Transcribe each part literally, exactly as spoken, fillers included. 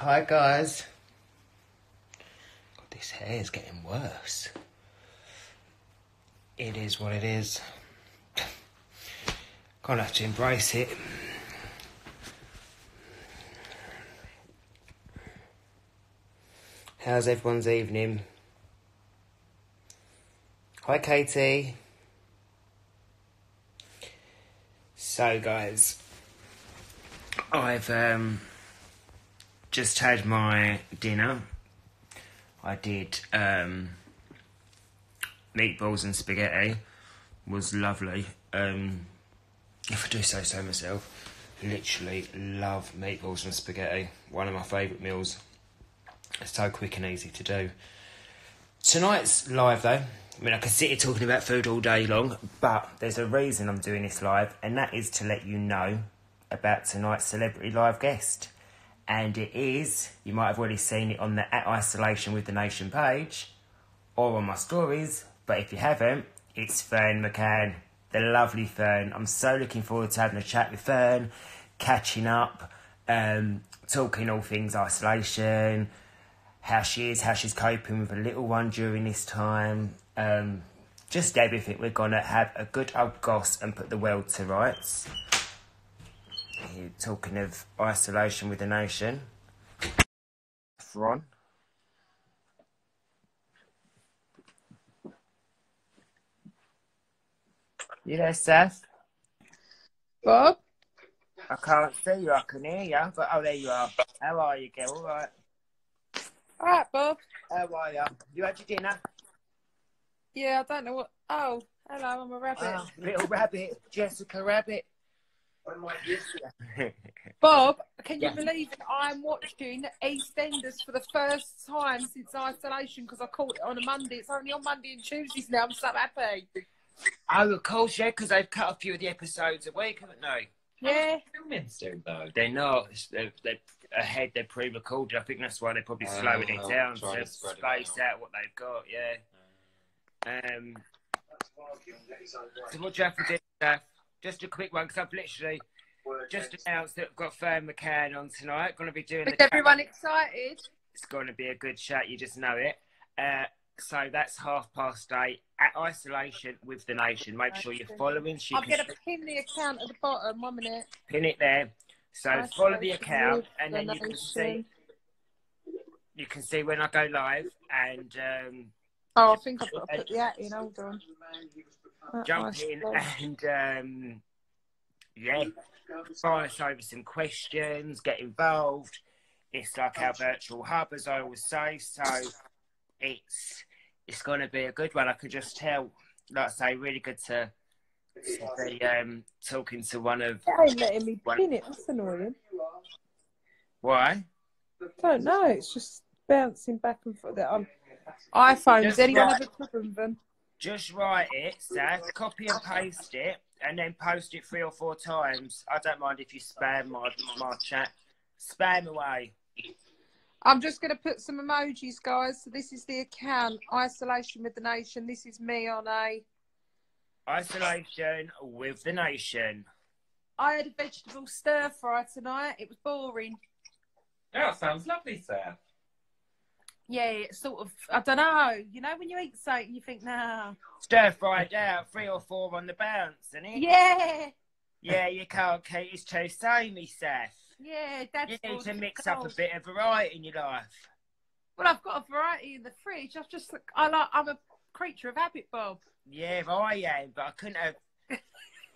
Hi guys. God, this hair is getting worse. It is what it is. Gonna have to embrace it. How's everyone's evening? Hi Katie. So guys, I've um just had my dinner. I did um, meatballs and spaghetti. Was lovely. Um, if I do say so myself, literally love meatballs and spaghetti. One of my favourite meals. It's so quick and easy to do. Tonight's live though. I mean, I could sit here talking about food all day long, but there's a reason I'm doing this live, and that is to let you know about tonight's celebrity live guest. And it is, you might have already seen it on the at Isolation with the Nation page, or on my stories, but if you haven't, it's Fern McCann, the lovely Fern. I'm so looking forward to having a chat with Fern, catching up, um, talking all things isolation, how she is, how she's coping with a little one during this time, um, just everything. We're going to have a good old goss and put the world to rights. You're talking of Isolation with the Nation. Ron. You there, Seth? Bob? I can't see you, I can hear you. But, oh, there you are. How are you, girl? All right. All right, Bob. How are you? You had your dinner? Yeah, I don't know what... Oh, hello, I'm a rabbit. Oh, little rabbit. Jessica Rabbit. Bob, can you yeah. believe it? I'm watching EastEnders for the first time since isolation because I caught it on a Monday. It's only on Monday and Tuesdays now. I'm so happy. Oh, of course, yeah, because they've cut a few of the episodes a week, haven't they? Yeah. Though they're not. They're, they're ahead. They're pre-recorded. I think that's why they're probably oh, slowing it down to, to space it out. out what they've got. Yeah. Um. So what do you have to do, Steph? Just a quick one, because I've literally just announced that we've got Fern McCann on tonight. Going to be doing. Is everyone excited? It's going to be a good chat. You just know it. Uh, so that's half past eight at Isolation with the Nation. Make sure you're following. She I'm going to pin the account at the bottom. One minute. Pin it there. So Isolation follow the account, and then the you can see. You can see when I go live, and. Um, oh, I think I've got to put the at in. Hold on. Jump in and, um, yeah, fire us over some questions, get involved. It's like our virtual hub, as I always say, so it's it's going to be a good one. I could just tell, like I say, really good to, to be um, talking to one of... Ain't letting me pin it, that's annoying. Why? I don't know, it's just bouncing back and forth. Um, iPhones, anyone have a problem with them? Just write it, Seth, copy and paste it, and then post it three or four times. I don't mind if you spam my, my chat. Spam away. I'm just going to put some emojis, guys. So this is the account, Isolation with the Nation. This is me on a... Isolation with the Nation. I had a vegetable stir-fry tonight. It was boring. That sounds lovely, Seth. Yeah, it's sort of, I don't know, you know when you eat something, you think, nah. Stir-fried out, three or four on the bounce, isn't it? Yeah. Yeah, you can't keep, it's too samey, Seth. Yeah, that's You need to mix cold. up a bit of variety in your life. Well, I've got a variety in the fridge. I've just, I like, I'm a creature of habit, Bob. Yeah, I am, but I couldn't have,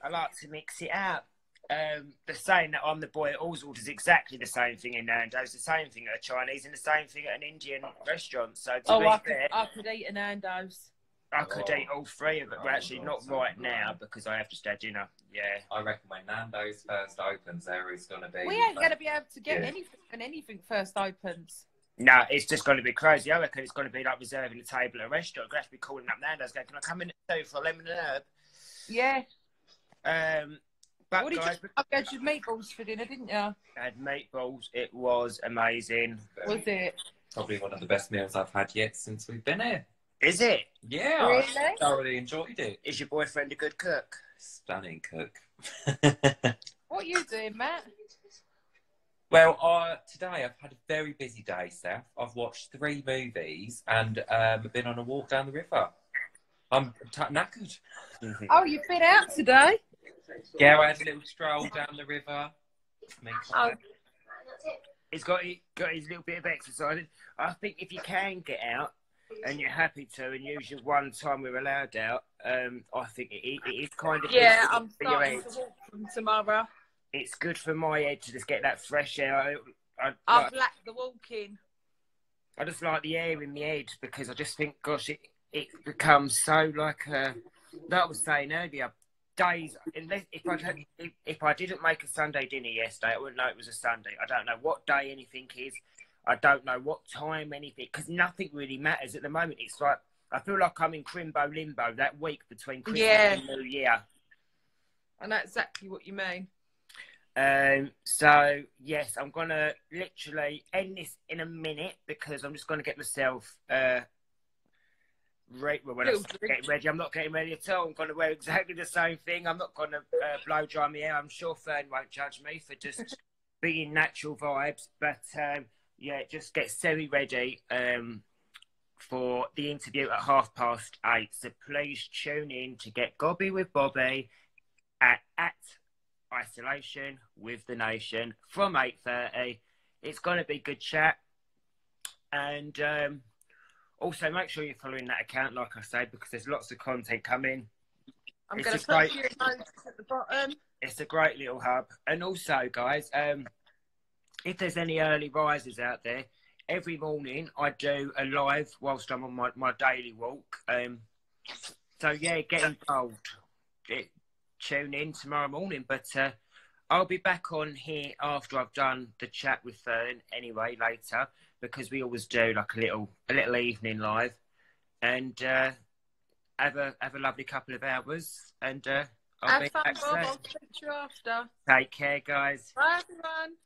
I like to mix it up. Um, the saying that I'm the boy at all's orders is exactly the same thing in Nando's, the same thing at a Chinese and the same thing at an Indian restaurant. So to oh, be I fair, could, I could eat a Nando's. I could oh, eat all three of it. Well, actually, not right now because I have just had dinner. Yeah, I reckon when Nando's first opens, there is going to be. We ain't going to be able to get yeah. anything when anything first opens. No, it's just going to be crazy. I reckon it's going to be like reserving a table at a restaurant. We're going to have to be calling up Nando's, going, "Can I come in and do for a lemon and herb?" Yeah. Um. But what did guys, you I had your meatballs for dinner, didn't you? I had meatballs. It was amazing. Was it? Probably one of the best meals I've had yet since we've been here. Is it? Yeah. Really? I thoroughly enjoyed it. Is your boyfriend a good cook? Stunning cook. What are you doing, Matt? Well, uh, today I've had a very busy day, Steph. I've watched three movies and um, been on a walk down the river. I'm t knackered. Oh, you've been out today? Yeah, I had a little stroll down the river. Oh. It's got, got his little bit of exercise. I think if you can get out and you're happy to, and usually one time we're allowed out, um, I think it, it is kind of... Yeah, I'm starting to walk from tomorrow. It's good for my head to just get that fresh air. I, I, I've lacked the walking. I just like the air in my head because I just think, gosh, it, it becomes so like a, like I was saying earlier, days, unless, if, I don't, if, if I didn't make a Sunday dinner yesterday, I wouldn't know it was a Sunday. I don't know what day anything is. I don't know what time anything, because nothing really matters at the moment. It's like, I feel like I'm in crimbo limbo that week between Christmas yeah. and New Year. I know exactly what you mean. Um, so yes, I'm gonna literally end this in a minute because I'm just gonna get myself uh, re well, when I get ready. I'm not getting ready at all. I'm gonna wear exactly the same thing. I'm not gonna uh, blow dry my hair. I'm sure Fern won't judge me for just being natural vibes. But um, yeah, just get semi ready um, for the interview at half past eight. So please tune in to get Gobby with Bobby at at. Isolation with the Nation from eight thirty. It's going to be good chat. And um, also make sure you're following that account, like I say, because there's lots of content coming. I'm going to put your notes at the bottom. It's a great little hub. And also, guys, um, if there's any early risers out there, every morning I do a live whilst I'm on my, my daily walk. Um, so, yeah, get involved. It, tune in tomorrow morning, but uh, I'll be back on here after I've done the chat with Fern anyway later, because we always do like a little a little evening live, and uh, have a have a lovely couple of hours, and uh, I'll have be fun, back Bob. I'll speak to you after. Take care, guys. Bye, everyone.